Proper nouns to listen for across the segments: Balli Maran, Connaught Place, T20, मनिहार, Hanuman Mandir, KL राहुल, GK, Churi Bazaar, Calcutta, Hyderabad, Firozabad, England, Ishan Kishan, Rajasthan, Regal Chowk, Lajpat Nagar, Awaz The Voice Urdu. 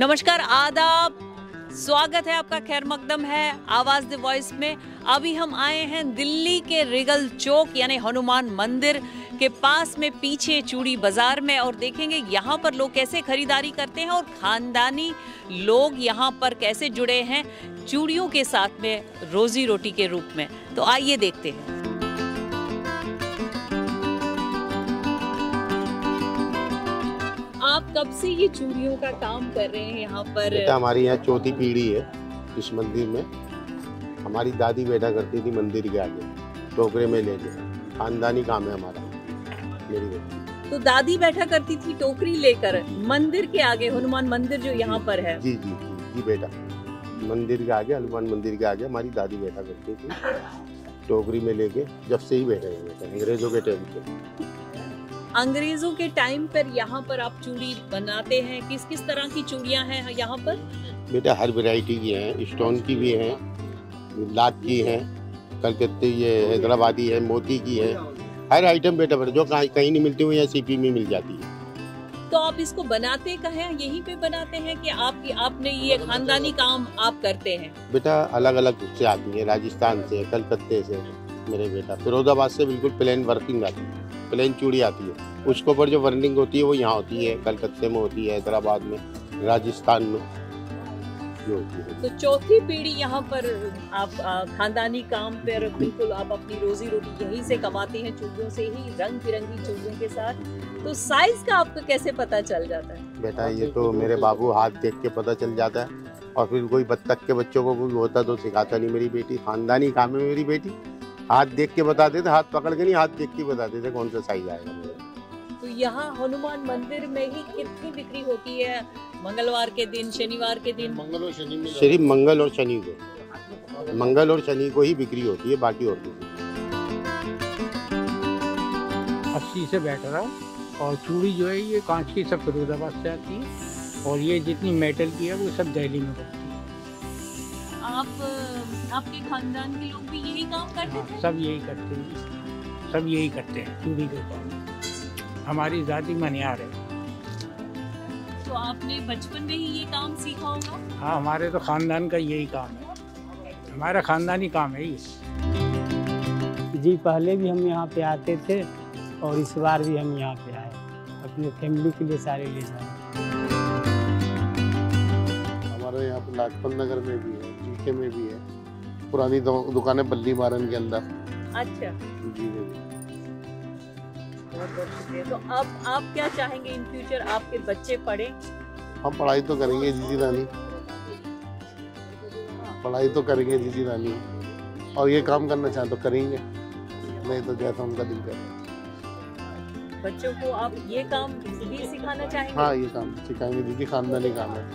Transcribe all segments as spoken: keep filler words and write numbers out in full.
नमस्कार, आदाब, स्वागत है आपका। खैर मकदम है आवाज द वॉइस में। अभी हम आए हैं दिल्ली के रिगल चौक यानी हनुमान मंदिर के पास में, पीछे चूड़ी बाजार में, और देखेंगे यहाँ पर लोग कैसे खरीदारी करते हैं और खानदानी लोग यहाँ पर कैसे जुड़े हैं चूड़ियों के साथ में रोजी रोटी के रूप में। तो आइए देखते हैं। आप कब से ये चूड़ियों का काम कर रहे हैं यहाँ पर? हमारी यहाँ चौथी पीढ़ी है इस मंदिर में। हमारी दादी बैठा करती थी मंदिर के आगे टोकरे में लेके। खानदानी काम है हमारा। मेरी तो दादी बैठा करती थी टोकरी लेकर मंदिर के आगे, हनुमान मंदिर जो यहाँ पर है। जी जी जी बेटा, मंदिर के आगे, हनुमान मंदिर के आगे हमारी दादी बैठा करती थी टोकरी में लेके। जब से ही बैठे हैं बेटा, अंग्रेजों के टाइम से। अंग्रेजों के टाइम पर यहाँ पर आप चूड़ी बनाते हैं। किस किस तरह की चूड़ियाँ हैं यहाँ पर? बेटा हर वैरायटी की हैं, स्टोन की भी हैं, लात की हैं, कलकत्ते ये हैदराबादी है, मोती की है, हर आइटम बेटा पर जो कहीं नहीं मिलती हुई यहाँ सीपी में मिल जाती है। तो आप इसको बनाते कहाँ हैं? यहीं पे बनाते हैं कि आप आपने ये खानदानी काम आप करते हैं? बेटा अलग अलग से आती है, राजस्थान से, कलकत्ते से मेरे बेटा, फिरोजाबाद से। बिल्कुल प्लेन वर्किंग आती है, प्लेन चूड़ी आती है। उसके ऊपर जो वर्निंग होती है वो यहाँ होती है, कलकत्ते में होती है, हैदराबाद में, राजस्थान में जो होती है। तो चौथी पीढ़ी यहाँ पर आप खानदानी काम पर बिल्कुल आप अपनी रोजी रोटी यहीं से कमाते हैं, चूड़ियों से ही, रंग बिरंगी चूड़ियों के साथ। तो साइज का आपको कैसे पता चल जाता है? बेटा ये तो मेरे बाबू हाथ देख के पता चल जाता है, और फिर कोई बत्तख के बच्चों को कोई होता तो सिखाता नहीं। मेरी बेटी खानदानी काम है, मेरी बेटी हाथ देख के बताते थे, हाथ पकड़ के नहीं, हाथ देख के बताते थे कौन सा साइज आएगा। तो यहाँ हनुमान मंदिर में ही कितनी बिक्री होती है? मंगलवार के दिन, शनिवार के दिन, मंगल और शनि में, सिर्फ मंगल और शनि को, मंगल और शनि को ही बिक्री होती है, बाकी और नहीं। अस्सी से बैठ रहा, और चूड़ी जो है ये कांच की सब फिरोजाबाद से आती है, और ये जितनी मेटल की है वो सब दिल्ली में बनती है। आप, आपके खानदान के लोग भी यही काम करते थे? सब यही करते हैं, सब यही करते हैं चूड़ी का काम। हमारी जाति मनिहार है। तो आपने बचपन में ही ये काम सीखा होगा? हाँ, हमारे तो खानदान का यही काम है, हमारा खानदानी काम है ये। जी पहले भी हम यहाँ पे आते थे, और इस बार भी हम यहाँ पे आए अपने फैमिली के लिए, सारे ले जाए। हमारे यहाँ पर लाजपत नगर में भी है, जीके में भी है, पुरानी दुकानें बल्ली मारन के अंदर। अच्छा जी, बहुत बहुत शुक्रिया। तो अब आप क्या चाहेंगे इन फ्यूचर, आपके बच्चे पढ़े? हम पढ़ाई तो करेंगे जीजी रानी, पढ़ाई तो करेंगे जीजी रानी, और ये काम करना चाहे तो करेंगे, नहीं तो जैसा उनका दिल करे। बच्चों को आप ये काम भी सिखाना चाहेंगे? हाँ, ये काम सिखाएंगे दीदी, खानदानी काम है।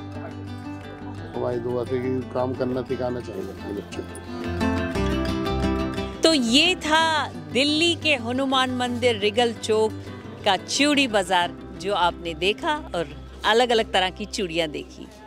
हमारी दुआ से काम करना सिखाना चाहिए बच्चों को। तो ये था दिल्ली के हनुमान मंदिर रिगल चौक का चूड़ी बाजार, जो आपने देखा और अलग अलग तरह की चूड़ियाँ देखी।